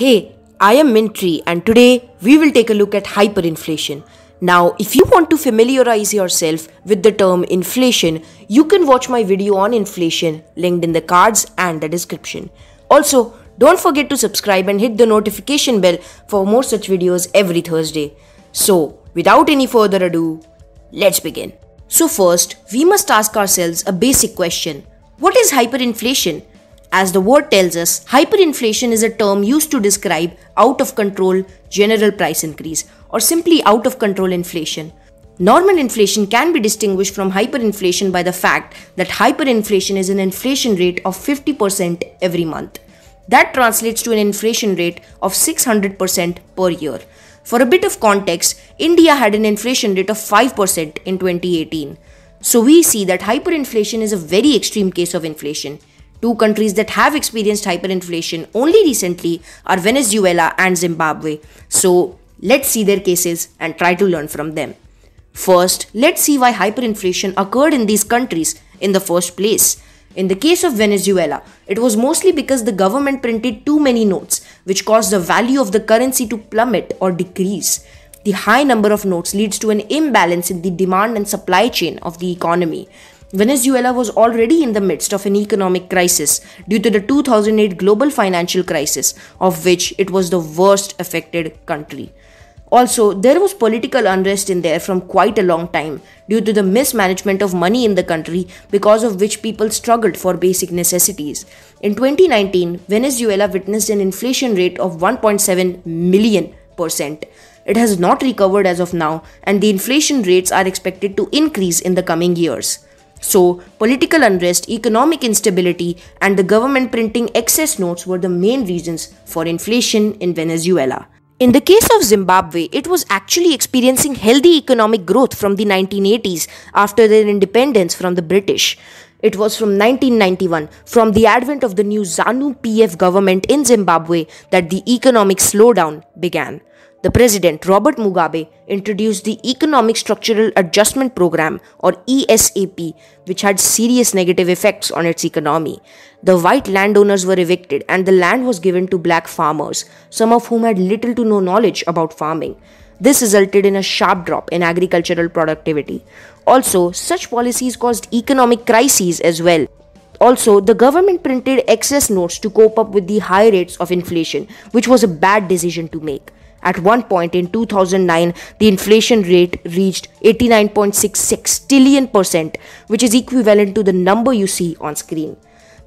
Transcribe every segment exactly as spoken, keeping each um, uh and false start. Hey, I am Mintree and today we will take a look at hyperinflation. Now, if you want to familiarize yourself with the term inflation, you can watch my video on inflation linked in the cards and the description. Also, don't forget to subscribe and hit the notification bell for more such videos every Thursday. So, without any further ado, let's begin. So first, we must ask ourselves a basic question. What is hyperinflation? As the word tells us, hyperinflation is a term used to describe out-of-control general price increase or simply out-of-control inflation. Normal inflation can be distinguished from hyperinflation by the fact that hyperinflation is an inflation rate of fifty percent every month. That translates to an inflation rate of six hundred percent per year. For a bit of context, India had an inflation rate of five percent in twenty eighteen. So we see that hyperinflation is a very extreme case of inflation. Two countries that have experienced hyperinflation only recently are Venezuela and Zimbabwe. So let's see their cases and try to learn from them. First, let's see why hyperinflation occurred in these countries in the first place. In the case of Venezuela, it was mostly because the government printed too many notes, which caused the value of the currency to plummet or decrease. The high number of notes leads to an imbalance in the demand and supply chain of the economy. Venezuela was already in the midst of an economic crisis due to the two thousand eight global financial crisis, of which it was the worst affected country. Also, there was political unrest in there from quite a long time due to the mismanagement of money in the country, because of which people struggled for basic necessities. In twenty nineteen, Venezuela witnessed an inflation rate of one point seven million percent. It has not recovered as of now, and the inflation rates are expected to increase in the coming years. So, political unrest, economic instability, and the government printing excess notes were the main reasons for inflation in Venezuela. In the case of Zimbabwe, it was actually experiencing healthy economic growth from the nineteen eighties after their independence from the British. It was from nineteen ninety-one, from the advent of the new ZANU P F government in Zimbabwe, that the economic slowdown began. The president, Robert Mugabe, introduced the Economic Structural Adjustment Program, or E S A P, which had serious negative effects on its economy. The white landowners were evicted and the land was given to black farmers, some of whom had little to no knowledge about farming. This resulted in a sharp drop in agricultural productivity. Also, such policies caused economic crises as well. Also, the government printed excess notes to cope up with the high rates of inflation, which was a bad decision to make. At one point in two thousand nine, the inflation rate reached eighty-nine point six six trillion percent, which is equivalent to the number you see on screen.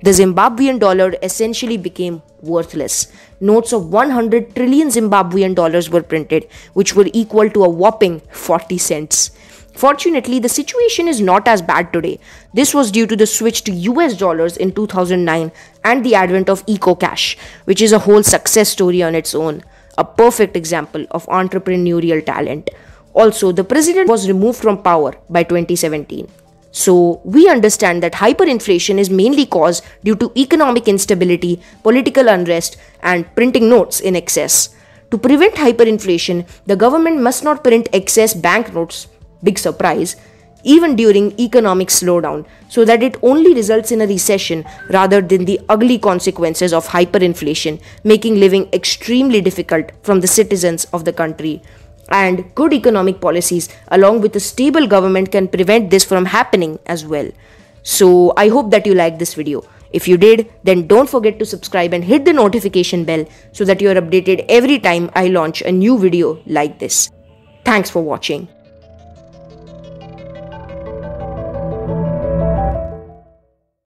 The Zimbabwean dollar essentially became worthless. Notes of one hundred trillion Zimbabwean dollars were printed, which were equal to a whopping forty cents. Fortunately, the situation is not as bad today. This was due to the switch to U S dollars in two thousand nine and the advent of EcoCash, which is a whole success story on its own. A perfect example of entrepreneurial talent. Also, the president was removed from power by twenty seventeen. So, we understand that hyperinflation is mainly caused due to economic instability, political unrest, and printing notes in excess. To prevent hyperinflation, the government must not print excess banknotes, big surprise, even during economic slowdown, so that it only results in a recession rather than the ugly consequences of hyperinflation, making living extremely difficult from the citizens of the country. And good economic policies along with a stable government can prevent this from happening as well. So I hope that you liked this video. If you did, then don't forget to subscribe and hit the notification bell so that you are updated every time I launch a new video like this. Thanks for watching.